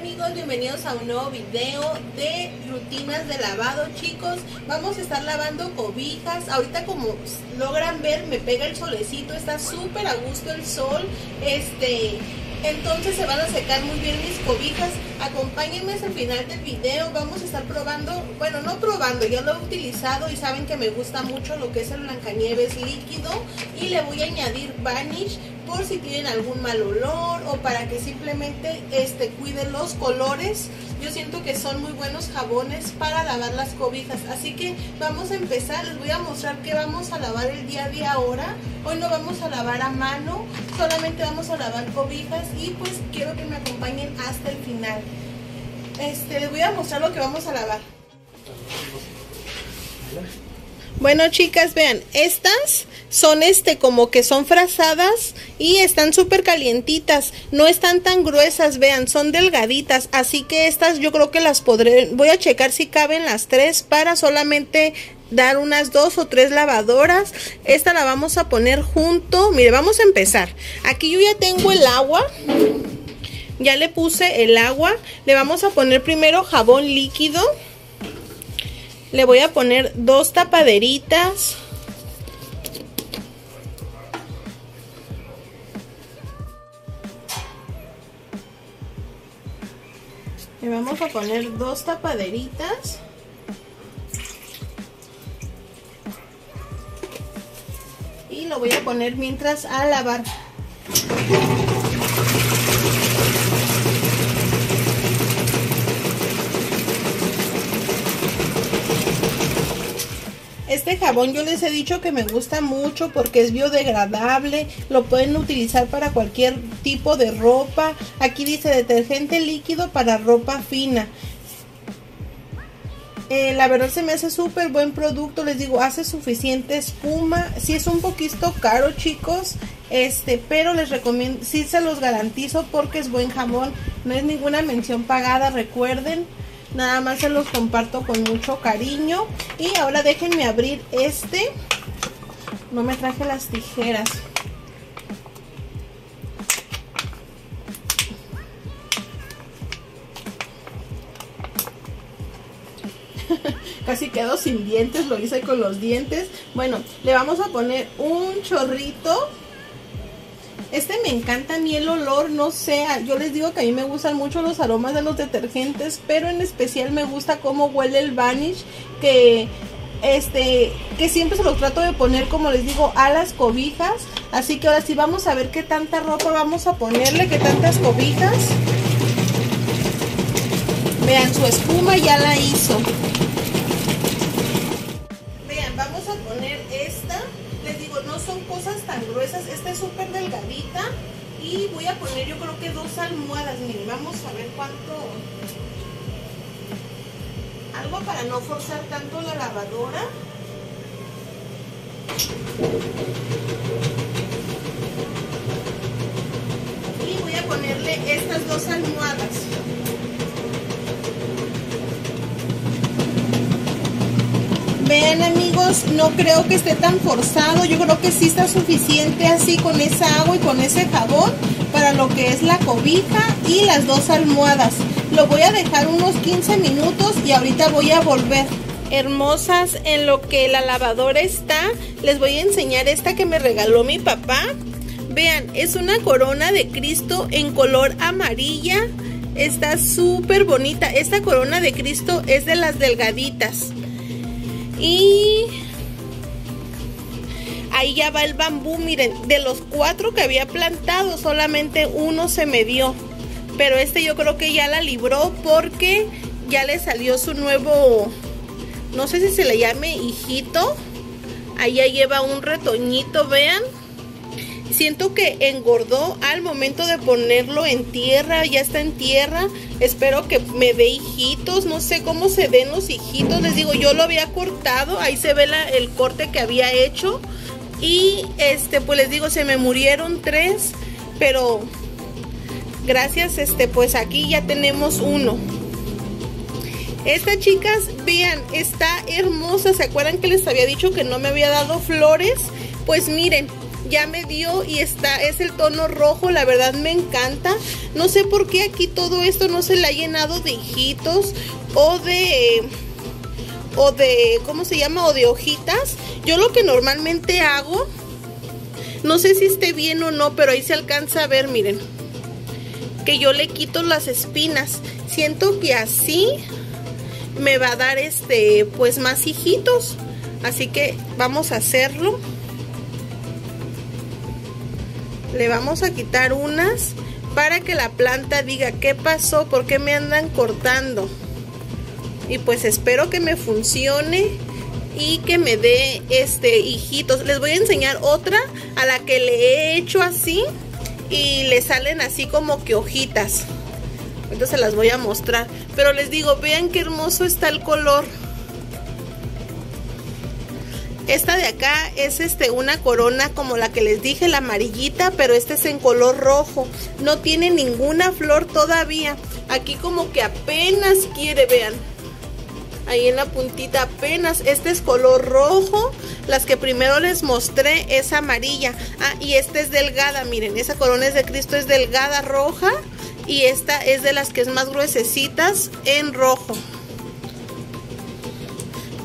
amigos, bienvenidos a un nuevo video de rutinas de lavado. Chicos, vamos a estar lavando cobijas. Ahorita, como logran ver, me pega el solecito, está súper a gusto el sol. Entonces se van a secar muy bien mis cobijas. Acompáñenme hasta el final del video. Vamos a estar probando, bueno, no probando, ya lo he utilizado y saben que me gusta mucho lo que es el Blancanieves líquido. Y le voy a añadir Vanish por si tienen algún mal olor o para que simplemente cuiden los colores. Yo siento que son muy buenos jabones para lavar las cobijas. Así que vamos a empezar. Les voy a mostrar que vamos a lavar el día a día ahora. Hoy no vamos a lavar a mano, solamente vamos a lavar cobijas y pues quiero que me acompañen hasta el final. Les voy a mostrar lo que vamos a lavar. Bueno, chicas, vean, estas son como que son frazadas y están súper calientitas, no están tan gruesas, vean, son delgaditas, así que estas yo creo que las podré, voy a checar si caben las tres para solamente dar unas 2 o 3 lavadoras. Esta la vamos a poner junto. Mire, vamos a empezar. Aquí yo ya tengo el agua, ya le puse el agua, le vamos a poner primero jabón líquido. Le voy a poner 2 tapaderitas. Le vamos a poner 2 tapaderitas. Y lo voy a poner mientras a lavar. Este jabón yo les he dicho que me gusta mucho porque es biodegradable, lo pueden utilizar para cualquier tipo de ropa. Aquí dice detergente líquido para ropa fina. La verdad se me hace súper buen producto, les digo, hace suficiente espuma. Sí es un poquito caro, chicos, pero les recomiendo, sí se los garantizo porque es buen jabón. No es ninguna mención pagada, recuerden. Nada más se los comparto con mucho cariño. Y ahora déjenme abrir este. No me traje las tijeras. Casi quedo sin dientes, lo hice con los dientes. Bueno, le vamos a poner un chorrito. Me encanta a mí el olor, no sé, yo les digo que a mí me gustan mucho los aromas de los detergentes, pero en especial me gusta cómo huele el Vanish, que siempre se lo trato de poner, como les digo, a las cobijas. Así que ahora sí vamos a ver qué tanta ropa vamos a ponerle, qué tantas cobijas. Vean, su espuma ya la hizo. Vean, vamos a poner esta. Les digo, no son cosas tan gruesas, esta es súper delgadita y voy a poner yo creo que 2 almohadas. Miren, vamos a ver cuánto, algo para no forzar tanto la lavadora. Y voy a ponerle estas 2 almohadas. Vean, amigos, no creo que esté tan forzado, yo creo que sí está suficiente así con esa agua y con ese jabón para lo que es la cobija y las 2 almohadas. Lo voy a dejar unos 15 minutos y ahorita voy a volver. Hermosas, en lo que la lavadora está, les voy a enseñar esta que me regaló mi papá. Vean, es una corona de Cristo en color amarilla, está súper bonita. Esta corona de Cristo es de las delgaditas. Y ahí ya va el bambú, miren, de los 4 que había plantado, solamente uno se me dio. Pero yo creo que ya la libró porque ya le salió su nuevo, no sé si se le llame hijito. Ahí ya lleva un retoñito, vean. Siento que engordó al momento de ponerlo en tierra, ya está en tierra. Espero que me dé hijitos, no sé cómo se den los hijitos. Les digo, yo lo había cortado, ahí se ve el corte que había hecho. Y pues les digo, se me murieron 3, pero gracias, pues aquí ya tenemos uno. Esta, chicas, vean, está hermosa. ¿Se acuerdan que les había dicho que no me había dado flores? Pues miren. ya me dio y está, es el tono rojo, la verdad me encanta. No sé por qué aquí todo esto no se le ha llenado de hijitos o de ¿cómo se llama? O de hojitas. Yo lo que normalmente hago, no sé si esté bien o no, pero ahí se alcanza a ver, miren, que yo le quito las espinas. Siento que así me va a dar pues más hijitos. Así que vamos a hacerlo. Le vamos a quitar unas para que la planta diga qué pasó, por qué me andan cortando. Y pues espero que me funcione y que me dé hijitos. Les voy a enseñar otra a la que le he hecho así y le salen así como que hojitas. Entonces se las voy a mostrar. Pero les digo, vean qué hermoso está el color. Esta de acá es una corona como la que les dije, la amarillita, pero es en color rojo. No tiene ninguna flor todavía. Aquí como que apenas quiere, vean. Ahí en la puntita apenas. Este es color rojo. Las que primero les mostré es amarilla. Ah, y esta es delgada, miren. Esa corona es de Cristo, es delgada, roja. Y esta es de las que es más gruesecitas, en rojo.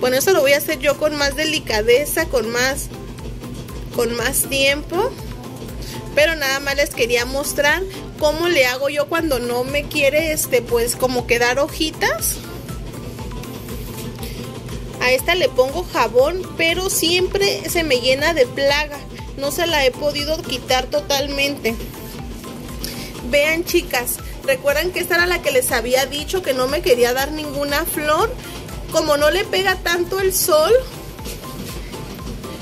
Bueno, eso lo voy a hacer yo con más delicadeza, con más tiempo. Pero nada más les quería mostrar cómo le hago yo cuando no me quiere, pues como quedar hojitas. A esta le pongo jabón, pero siempre se me llena de plaga. No se la he podido quitar totalmente. Vean, chicas, recuerdan que esta era la que les había dicho que no me quería dar ninguna flor. Como no le pega tanto el sol,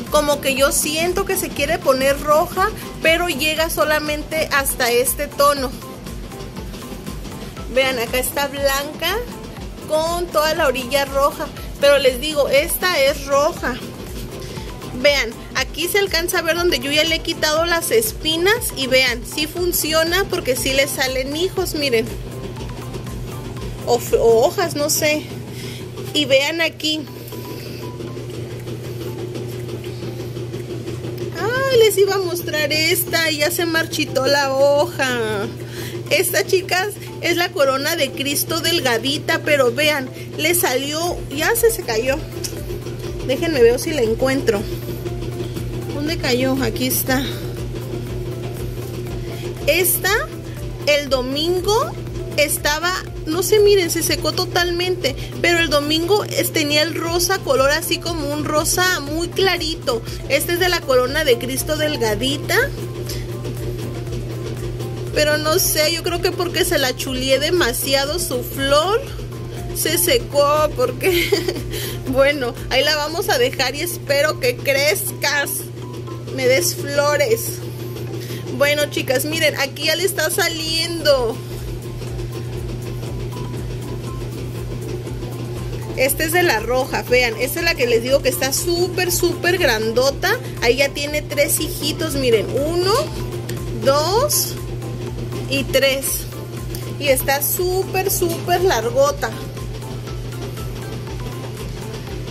como que yo siento que se quiere poner roja, pero llega solamente hasta este tono. Vean, acá está blanca con toda la orilla roja, pero les digo, esta es roja. Vean, aquí se alcanza a ver donde yo ya le he quitado las espinas y vean, sí funciona porque sí le salen hijos, miren. O hojas, no sé. Y vean aquí. Ay, les iba a mostrar esta y ya se marchitó la hoja. Esta, chicas, es la corona de Cristo delgadita, pero vean, le salió, ya se cayó. Déjenme ver si la encuentro. ¿Dónde cayó? Aquí está. Esta, el domingo estaba... No sé, miren, se secó totalmente, pero el domingo tenía el rosa color así como un rosa muy clarito. Este es de la corona de Cristo delgadita, pero no sé, yo creo que porque se la chulié demasiado su flor, se secó, porque bueno, ahí la vamos a dejar y espero que crezcas, me des flores. Bueno, chicas, miren, aquí ya le está saliendo. Esta es de la roja, vean, esta es la que les digo que está súper, súper grandota. Ahí ya tiene 3 hijitos, miren, 1, 2 y 3. Y está súper, súper largota.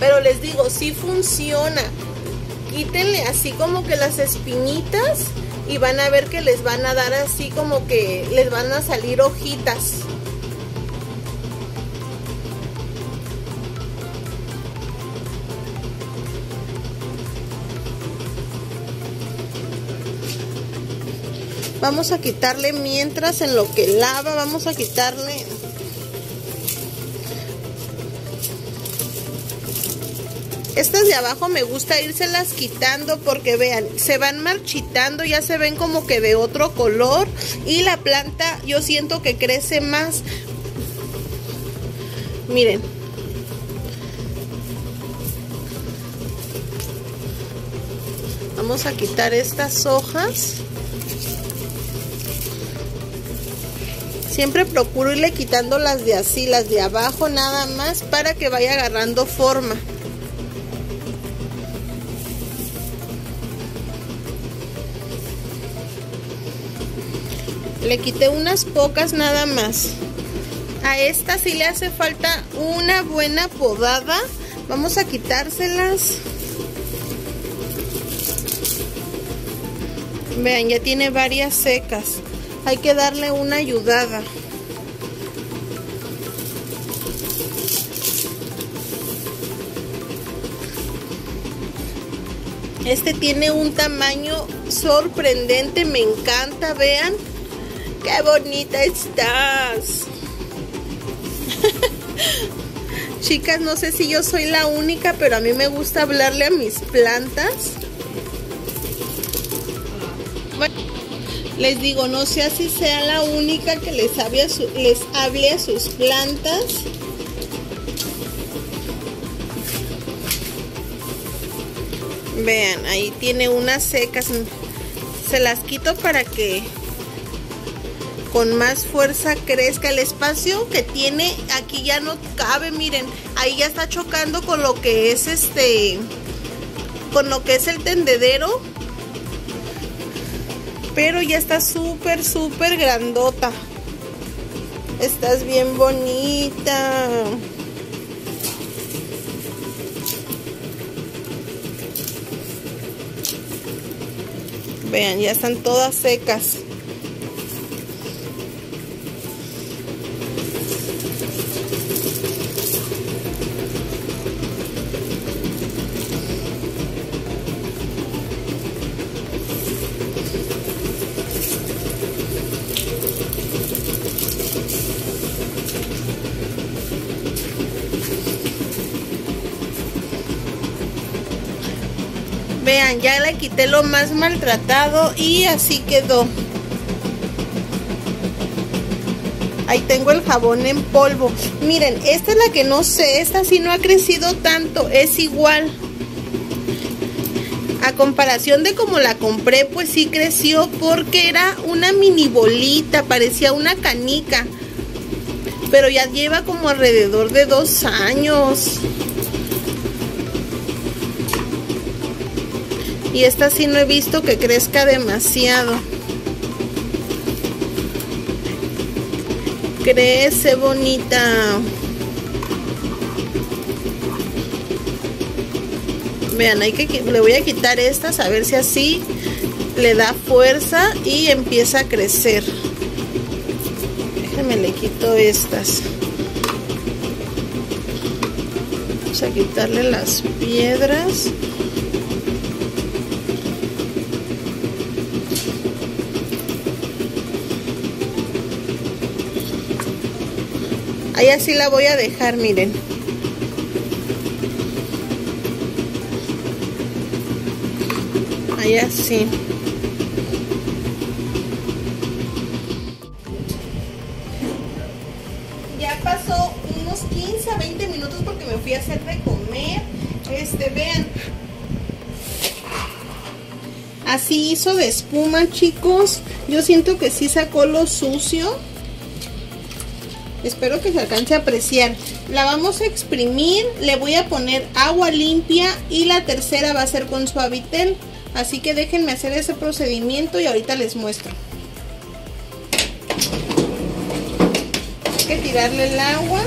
Pero les digo, sí funciona. Quítenle así como que las espinitas y van a ver que les van a dar así como que les van a salir hojitas. Vamos a quitarle mientras en lo que lava, vamos a quitarle. Estas de abajo me gusta írselas quitando porque vean, se van marchitando, ya se ven como que de otro color y la planta yo siento que crece más. Miren. Vamos a quitar estas hojas. Siempre procuro irle quitando las de así, las de abajo nada más, para que vaya agarrando forma. Le quité unas pocas nada más. A esta sí le hace falta una buena podada. Vamos a quitárselas. Vean, ya tiene varias secas. Hay que darle una ayudada. Este tiene un tamaño sorprendente, me encanta, vean. ¡Qué bonita estás! Chicas, no sé si yo soy la única, pero a mí me gusta hablarle a mis plantas. Bueno, les digo, no sé si sea la única que les hable a sus plantas. Vean, ahí tiene unas secas. Se las quito para que con más fuerza crezca. El espacio que tiene aquí ya no cabe, miren, ahí ya está chocando con lo que es el tendedero. Pero ya está súper, súper grandota. Estás bien bonita. Vean, ya están todas secas. Vean, ya le quité lo más maltratado y así quedó. Ahí tengo el jabón en polvo. Miren, esta es la que no sé, esta sí no ha crecido tanto, es igual. A comparación de como la compré, pues sí creció porque era una mini bolita, parecía una canica. Pero ya lleva como alrededor de 2 años. Y esta sí no he visto que crezca demasiado. Crece bonita. Vean, le voy a quitar estas a ver si así le da fuerza y empieza a crecer. Déjenme le quito estas. Vamos a quitarle las piedras. Ahí así la voy a dejar, miren. Ahí así. Ya pasó unos 15 a 20 minutos porque me fui a hacer de comer. Vean. Así hizo de espuma, chicos. Yo siento que sí sacó lo sucio. Espero que se alcance a apreciar. La vamos a exprimir, le voy a poner agua limpia y la tercera va a ser con suavitel. Así que déjenme hacer ese procedimiento y ahorita les muestro. Hay que tirarle el agua.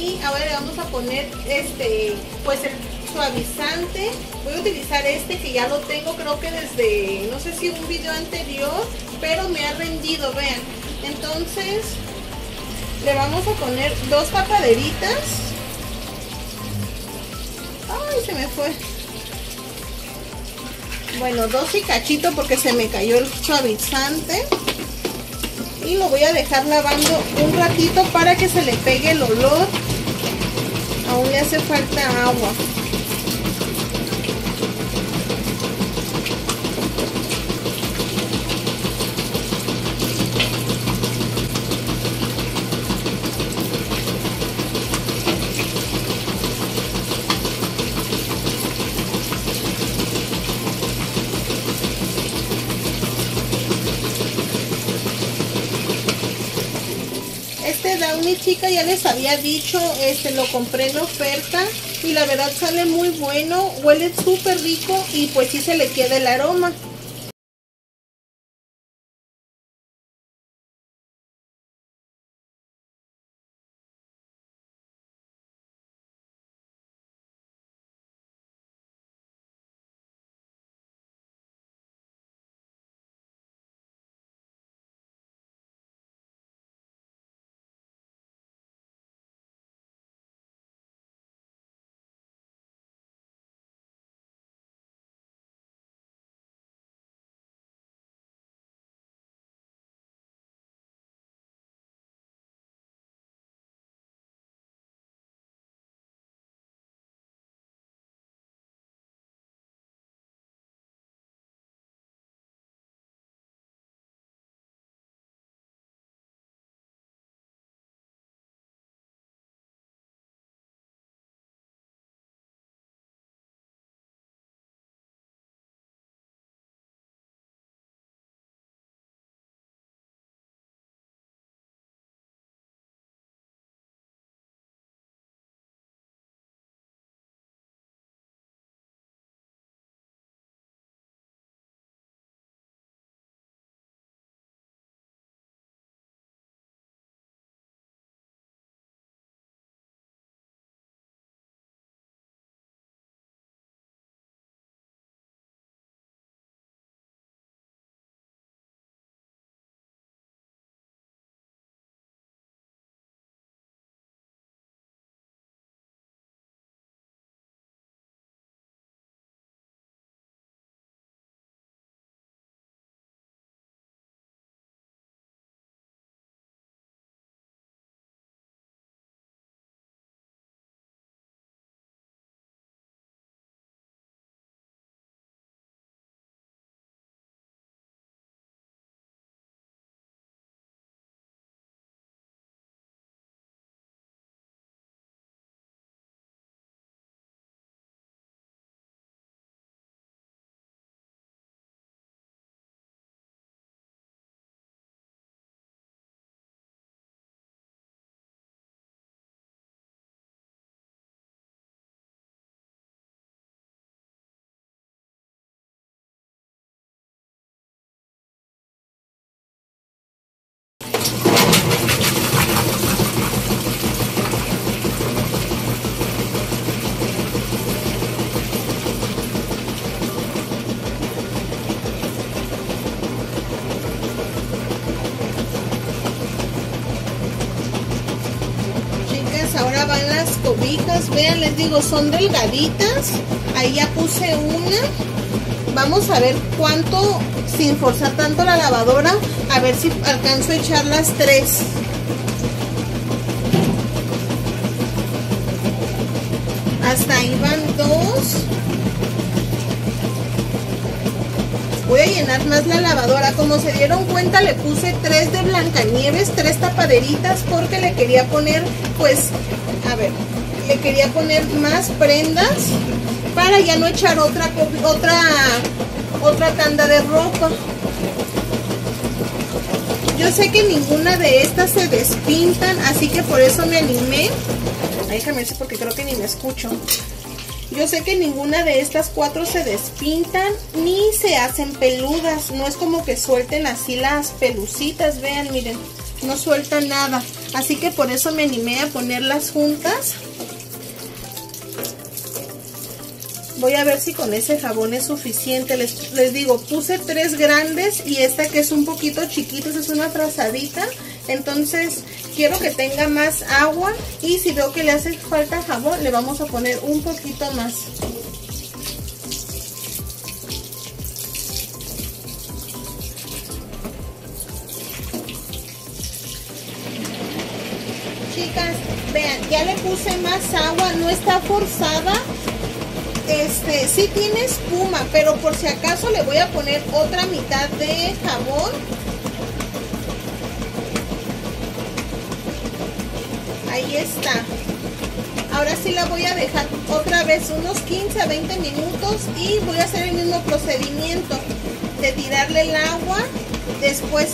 Y ahora le vamos a poner pues el suavizante. Voy a utilizar que ya lo tengo, creo que desde, no sé si un video anterior, pero me ha rendido, vean. Entonces le vamos a poner 2 tapaderitas. Ay, se me fue. Bueno, 2 y cachito porque se me cayó el suavizante. Y lo voy a dejar lavando un ratito para que se le pegue el olor. Aún le hace falta agua. Downy, chica, ya les había dicho, lo compré en oferta y la verdad sale muy bueno, huele súper rico y pues sí se le queda el aroma. Ahora van las cobijas, vean, les digo, son delgaditas. Ahí ya puse una. Vamos a ver cuánto, sin forzar tanto la lavadora, a ver si alcanzo a echar las tres. Hasta ahí van dos. Voy a llenar más la lavadora. Como se dieron cuenta, le puse tres de Blanca Nieves, tres tapaderitas, porque le quería poner, pues, a ver, le quería poner más prendas para ya no echar otra tanda de ropa. Yo sé que ninguna de estas se despintan, así que por eso me animé. Ay, déjame ver, porque creo que ni me escucho. Yo sé que ninguna de estas cuatro se despintan ni se hacen peludas. No es como que suelten así las pelucitas, vean, miren, no sueltan nada. Así que por eso me animé a ponerlas juntas. Voy a ver si con ese jabón es suficiente. Les digo, puse tres grandes y esta que es un poquito chiquita, es una trazadita. Entonces quiero que tenga más agua, y si veo que le hace falta jabón, le vamos a poner un poquito más. Chicas, vean, ya le puse más agua, no está forzada. Sí tiene espuma, pero por si acaso le voy a poner otra mitad de jabón. Ahí está. Ahora sí la voy a dejar otra vez unos 15 a 20 minutos y voy a hacer el mismo procedimiento de tirarle el agua, después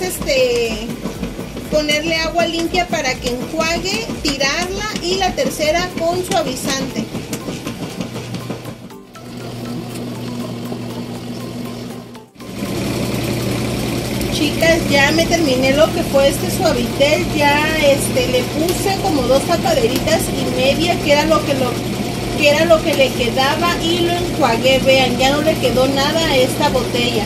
ponerle agua limpia para que enjuague, tirarla, y la tercera con suavizante. chicas, ya me terminé lo que fue este suavitel. Ya le puse como 2 tapaderitas y media, que era lo que le quedaba, y lo enjuagué. Vean, ya no le quedó nada a esta botella.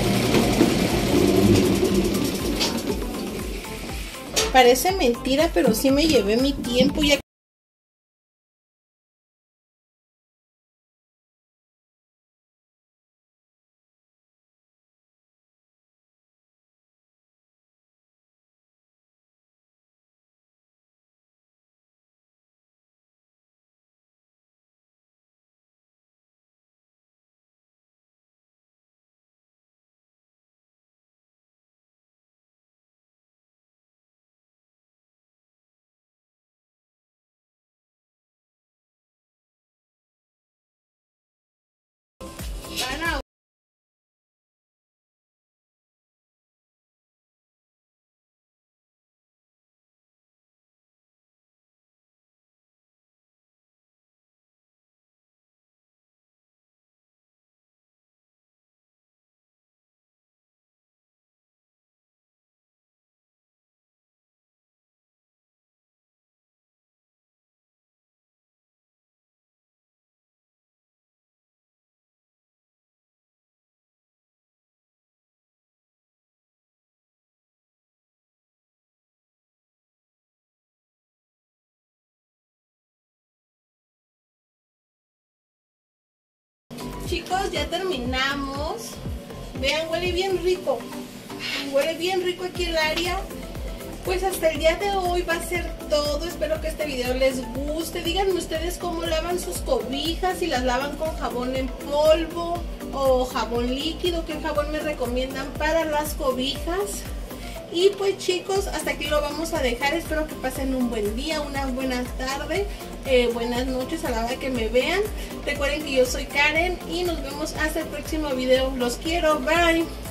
Parece mentira, pero sí me llevé mi tiempo. Ya chicos, ya terminamos. Vean, huele bien rico. Huele bien rico aquí el área. Pues hasta el día de hoy va a ser todo. Espero que este video les guste. Díganme ustedes cómo lavan sus cobijas, si las lavan con jabón en polvo o jabón líquido, qué jabón me recomiendan para las cobijas. Y pues chicos, hasta aquí lo vamos a dejar. Espero que pasen un buen día, una buena tarde, buenas noches a la hora que me vean. Recuerden que yo soy Karen y nos vemos hasta el próximo video. Los quiero, bye.